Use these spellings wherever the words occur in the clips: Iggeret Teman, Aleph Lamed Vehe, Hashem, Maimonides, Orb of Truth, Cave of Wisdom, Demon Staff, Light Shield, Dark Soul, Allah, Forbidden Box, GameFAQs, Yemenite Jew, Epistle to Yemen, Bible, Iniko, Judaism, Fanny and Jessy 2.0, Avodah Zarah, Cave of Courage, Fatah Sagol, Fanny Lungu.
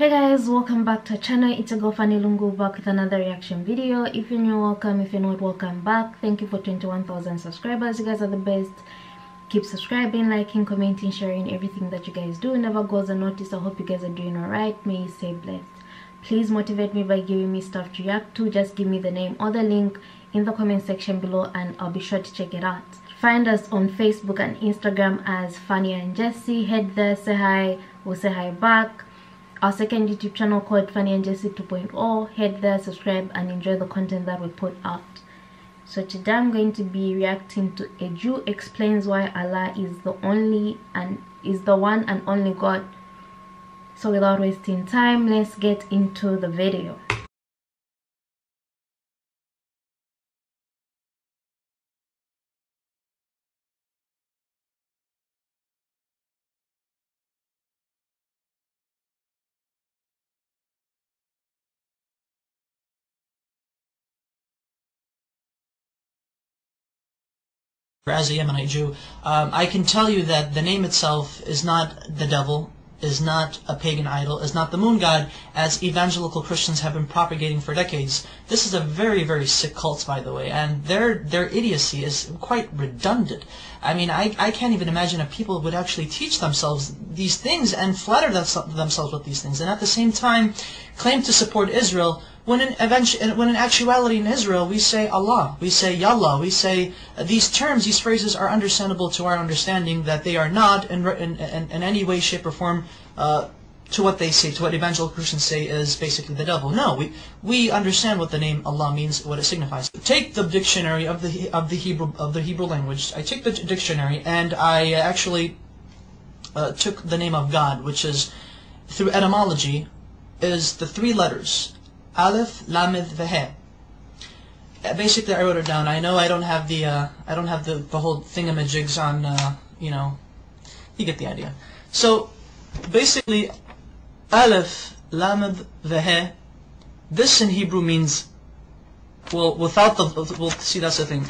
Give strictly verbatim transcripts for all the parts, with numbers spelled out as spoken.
Hey guys, welcome back to our channel. It's your girl Fanny Lungu, back with another reaction video. If you're new, welcome. If you're not, welcome back. Thank you for twenty-one thousand subscribers. You guys are the best. Keep subscribing, liking, commenting, sharing. Everything that you guys do never goes unnoticed. I hope you guys are doing all right. May you stay blessed. Please motivate me by giving me stuff to react to. Just give me the name or the link in the comment section below and I'll be sure to check it out. Find us on Facebook and Instagram as Fanny and Jessy. Head there, say hi, we'll say hi back. Our second YouTube channel called Fanny and Jessy two point oh. Head there, subscribe, and enjoy the content that we put out. So today I'm going to be reacting to A Jew Explains Why Allah is the only and is the one and only God. So without wasting time, let's get into the video. As a Yemenite Jew, um, I can tell you that the name itself is not the devil, is not a pagan idol, is not the moon god, as evangelical Christians have been propagating for decades. This is a very, very sick cult, by the way, and their their idiocy is quite redundant. I mean, I, I can't even imagine if people would actually teach themselves these things and flatter them, themselves with these things, and at the same time claim to support Israel, when in, eventu when in actuality in Israel we say Allah, we say Yallah, we say uh, these terms, these phrases are understandable to our understanding that they are not in, in, in, in any way, shape, or form uh, to what they say, to what evangelical Christians say is basically the devil. No, we, we understand what the name Allah means, what it signifies. Take the dictionary of the, of the, Hebrew, of the Hebrew language. I take the dictionary and I actually uh, took the name of God, which is, through etymology, is the three letters. Aleph Lamed Vehe. Basically, I wrote it down. I know I don't have the uh, I don't have the the whole thingamajigs on. Uh, you know, you get the idea. So basically, Aleph Lamed Vehe. This in Hebrew means, well, without the well, see that's the thing,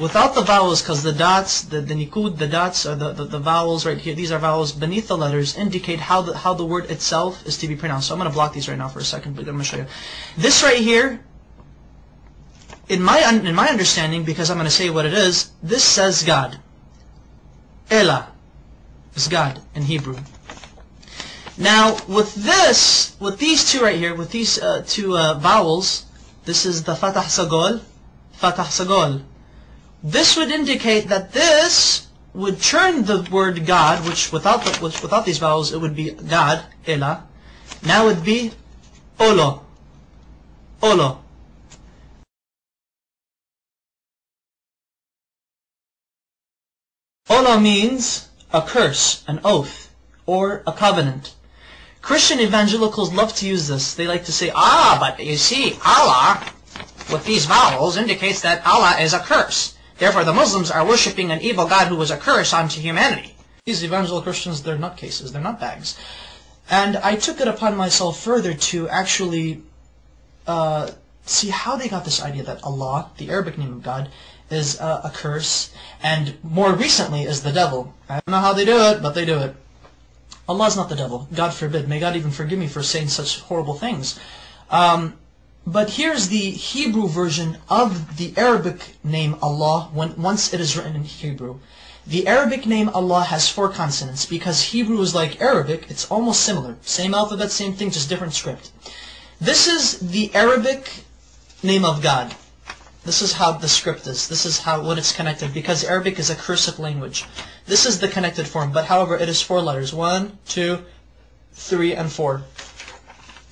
without the vowels, because the dots, the the nikud, the dots or the, the the vowels right here. These are vowels beneath the letters indicate how the how the word itself is to be pronounced. So I'm going to block these right now for a second, but I'm going to show you. This right here, in my in my understanding, because I'm going to say what it is. This says God. Elah is God in Hebrew. Now with this, with these two right here, with these uh, two uh, vowels, this is the Fatah Sagol, Fatah Sagol. This would indicate that this would turn the word God, which without the, which without these vowels it would be God, Elah. Now it would be Olo, Olo. Olo means a curse, an oath, or a covenant. Christian evangelicals love to use this. They like to say, ah, but you see, Allah, with these vowels, indicates that Allah is a curse. Therefore, the Muslims are worshipping an evil God who was a curse onto humanity. These evangelical Christians, they're nutcases, they're nutbags. And I took it upon myself further to actually uh, see how they got this idea that Allah, the Arabic name of God, is uh, a curse, and more recently is the devil. I don't know how they do it, but they do it. Allah is not the devil. God forbid. May God even forgive me for saying such horrible things. Um... But here's the Hebrew version of the Arabic name Allah when, once it is written in Hebrew. The Arabic name Allah has four consonants because Hebrew is like Arabic. It's almost similar. Same alphabet, same thing, just different script. This is the Arabic name of God. This is how the script is. This is how what it's connected because Arabic is a cursive language. This is the connected form, but however, it is four letters. One, two, three, and four.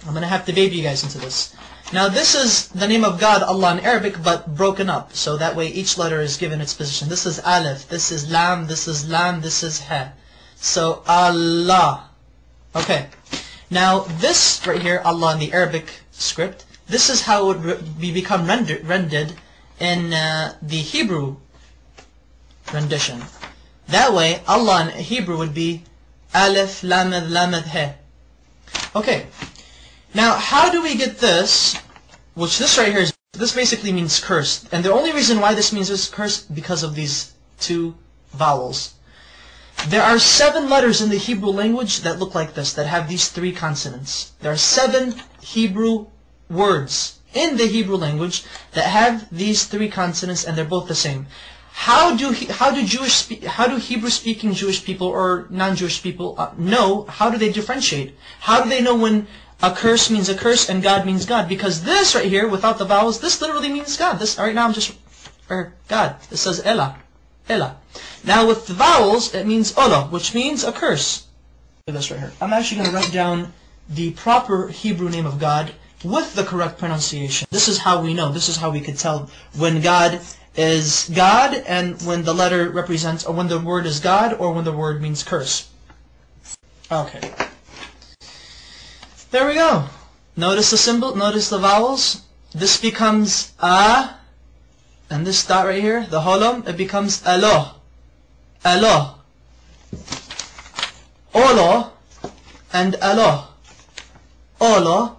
I'm going to have to baby you guys into this. Now this is the name of God, Allah, in Arabic, but broken up. So that way each letter is given its position. This is Aleph, this is Lam, this is Lam, this is He. So Allah. Okay. Now this right here, Allah in the Arabic script, this is how it would be become render rendered in uh, the Hebrew rendition. That way Allah in Hebrew would be Aleph, Lamed, Lamed, He. Okay. Now, how do we get this, which this right here is, this basically means cursed. And the only reason why this means is cursed because of these two vowels. There are seven letters in the Hebrew language that look like this, that have these three consonants. There are seven Hebrew words in the Hebrew language that have these three consonants, and they're both the same. How do how do Jewish how do Hebrew-speaking Jewish people or non-Jewish people know? How do they differentiate? How do they know when a curse means a curse and God means God? Because this right here, without the vowels, this literally means God. This right now I'm just or God. This says Elah, Elah. Now with the vowels, it means Olah, which means a curse. This right here. I'm actually going to write down the proper Hebrew name of God with the correct pronunciation. This is how we know. This is how we could tell when God is God, and when the letter represents, or when the word is God, or when the word means curse. Okay. There we go. Notice the symbol, notice the vowels. This becomes ah, and this dot right here, the holom, it becomes aloh, aloh, oloh, and aloh, oloh,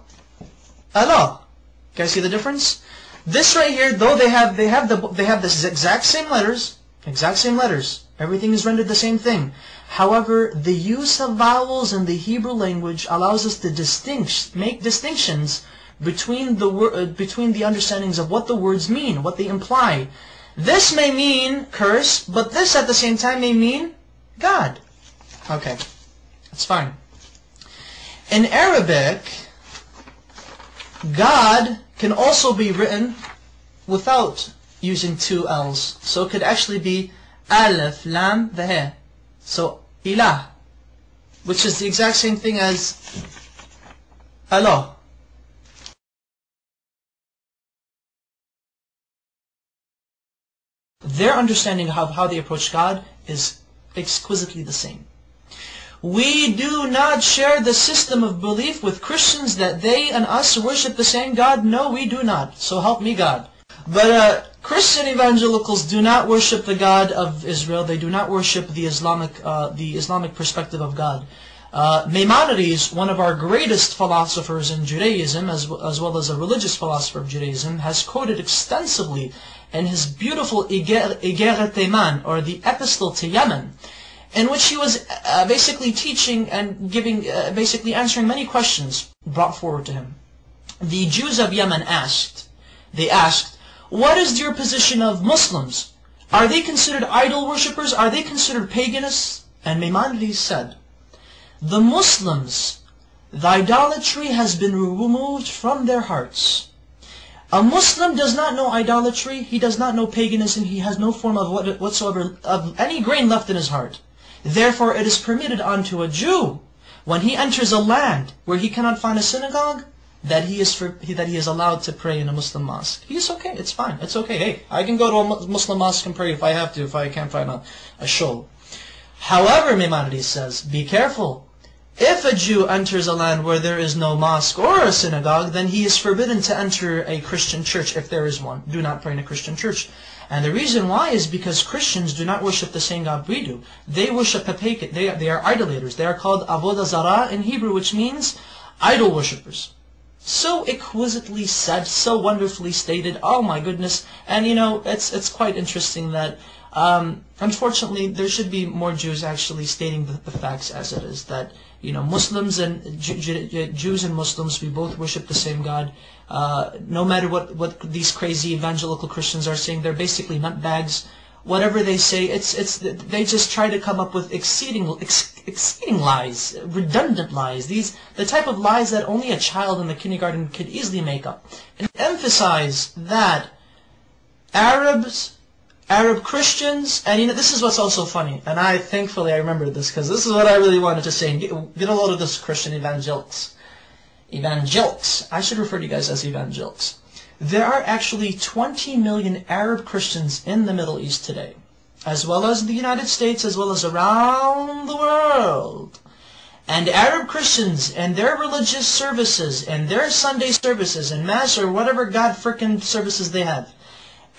aloh. You guys see the difference? This right here, though they have they have the they have this exact same letters, exact same letters. Everything is rendered the same thing. However, the use of vowels in the Hebrew language allows us to distinct make distinctions between the uh, between the understandings of what the words mean, what they imply. This may mean curse, but this at the same time may mean God. Okay, that's fine. In Arabic, God can also be written without using two L's. So it could actually be Aleph Lamed Vehe. So Ilah, which is the exact same thing as Allah. Their understanding of how they approach God is exquisitely the same. We do not share the system of belief with Christians that they and us worship the same God. No, we do not. So help me God. But uh, Christian evangelicals do not worship the God of Israel. They do not worship the Islamic, uh, the Islamic perspective of God. Uh, Maimonides, one of our greatest philosophers in Judaism, as, as well as a religious philosopher of Judaism, has quoted extensively in his beautiful Iggeret Teman, or the Epistle to Yemen, in which he was uh, basically teaching and giving, uh, basically answering many questions brought forward to him. The Jews of Yemen asked, they asked, what is your position of Muslims? Are they considered idol worshippers? Are they considered paganists? And Maimonides said, the Muslims, the idolatry has been removed from their hearts. A Muslim does not know idolatry, he does not know paganism, he has no form of what, whatsoever, of any grain left in his heart. Therefore it is permitted unto a Jew, when he enters a land where he cannot find a synagogue, that he is for, that he is allowed to pray in a Muslim mosque. He's okay, it's fine, it's okay. Hey, I can go to a Muslim mosque and pray if I have to, if I can't find a, a shul. However, Maimonides says, be careful. If a Jew enters a land where there is no mosque or a synagogue, then he is forbidden to enter a Christian church if there is one. Do not pray in a Christian church. And the reason why is because Christians do not worship the same God we do. They worship a pagan. They, they are idolaters. They are called Avodah Zarah in Hebrew, which means idol worshippers. So exquisitely said, so wonderfully stated. Oh my goodness! And you know, it's it's quite interesting that um, unfortunately there should be more Jews actually stating the, the facts as it is. That you know, Muslims and J J J Jews and Muslims, we both worship the same God. Uh, no matter what, what these crazy evangelical Christians are saying, they're basically nutbags. Whatever they say, it's it's they just try to come up with exceeding ex, exceeding lies, redundant lies. These the type of lies that only a child in the kindergarten could easily make up. And emphasize that Arabs, Arab Christians, and you know this is what's also funny. And I thankfully I remembered this because this is what I really wanted to say. And get, get a load of this Christian evangelics. Evangelics. I should refer to you guys as evangelics. There are actually twenty million Arab Christians in the Middle East today, as well as in the United States, as well as around the world. And Arab Christians and their religious services and their Sunday services and mass or whatever God frickin' services they have,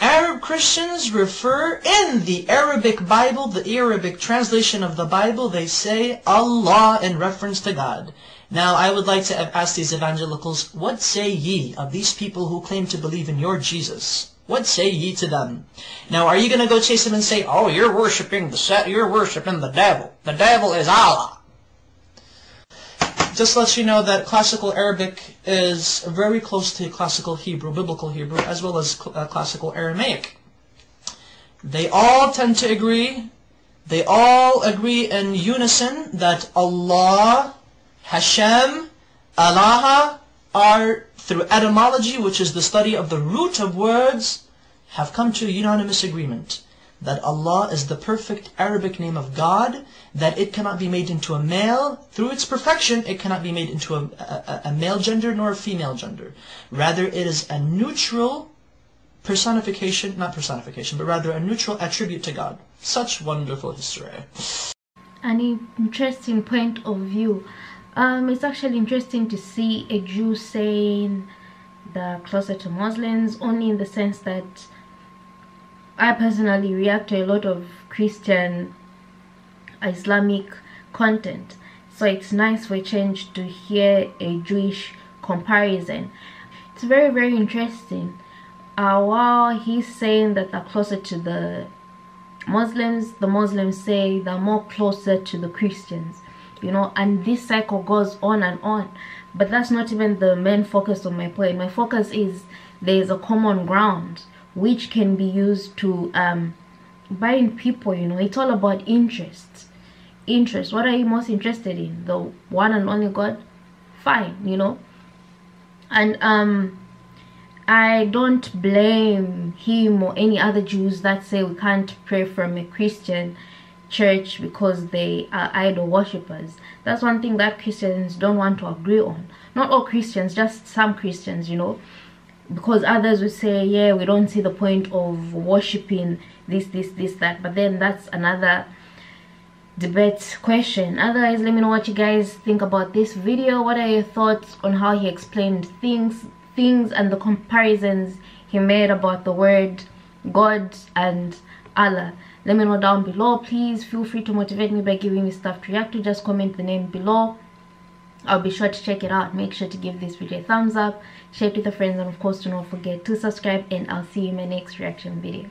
Arab Christians refer in the Arabic Bible, the Arabic translation of the Bible, they say Allah in reference to God. Now, I would like to ask these evangelicals, what say ye of these people who claim to believe in your Jesus? What say ye to them? Now, are you going to go chase them and say, oh, you're worshiping the you're worshiping the devil. The devil is Allah. Just lets you know that classical Arabic is very close to classical Hebrew, biblical Hebrew, as well as cl uh, classical Aramaic. They all tend to agree. They all agree in unison that Allah, Hashem, Allah are, through etymology, which is the study of the root of words, have come to unanimous agreement that Allah is the perfect Arabic name of God, that it cannot be made into a male. Through its perfection, it cannot be made into a, a, a male gender nor a female gender. Rather, it is a neutral personification, not personification, but rather a neutral attribute to God. Such wonderful history. An interesting point of view. Um, it's actually interesting to see a Jew saying they're closer to Muslims, only in the sense that I personally react to a lot of Christian Islamic content. So it's nice for a change to hear a Jewish comparison. It's very, very interesting. Uh, while he's saying that they're closer to the Muslims, the Muslims say they're more closer to the Christians. You know, and this cycle goes on and on. But that's not even the main focus of my point. My focus is there is a common ground which can be used to um, bind people, you know. It's all about interest. Interest. What are you most interested in? The one and only God? Fine, you know. And um, I don't blame him or any other Jews that say we can't pray from a Christian church because they are idol worshippers. That's one thing that Christians don't want to agree on. Not all Christians, just some Christians, you know, because others would say, yeah, we don't see the point of worshipping this, this, this, that. But then that's another debate question. Otherwise, let me know what you guys think about this video. What are your thoughts on how he explained things things and the comparisons he made about the word God and Allah? Let me know down below. Please feel free to motivate me by giving me stuff to react to. Just comment the name below. I'll be sure to check it out. Make sure to give this video a thumbs up, share it with your friends, and of course do not forget to subscribe, and I'll see you in my next reaction video.